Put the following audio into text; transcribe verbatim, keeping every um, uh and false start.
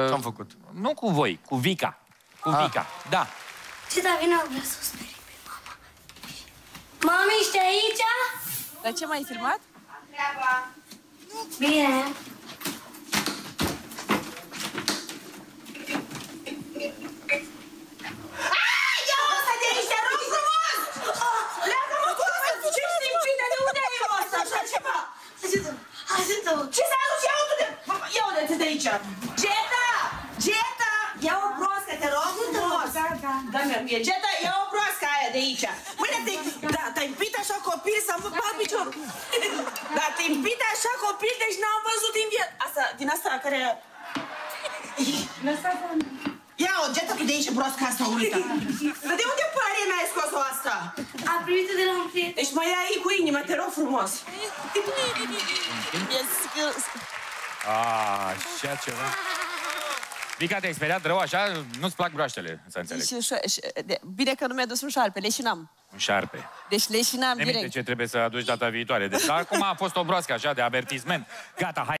Ce am făcut? Nu cu voi, cu Vica. Cu ah. Vica, da. Ce dacă n-au vrea să o sperim pe mama? Mami, ești aici? Dar ce m-ai filmat? Treaba. Bine. Ce s-a adus? Ia uite-te! Ia uite-te de aici! Geta! Geta! Ia o broască, te rog! Da, da, da. Geta, ia o broască aia de aici! Mâine te... Da, te-ai împit așa copil să mă bag picior! Da, te-ai împit așa copil, deci n-am văzut din viață! Asta, din asta care... Lăsa-te! Ia o, Geta, tu de aici broasca asta urâtă! Dar de unde pare n-ai scos-o asta? A primit-o de la un prieten! Deci mai ai cu inima, te rog frumos! Așa ceva. Vica, te-ai speriat rău așa? Nu-ți plac broaștele, să înțeleg. Bine că nu mi-a dus un șarpe, leșinam. Un șarpe. Deci leșinam direct. Neminte ce trebuie să aduci data viitoare. Deci acum a fost o broască așa de avertisment. Gata, hai.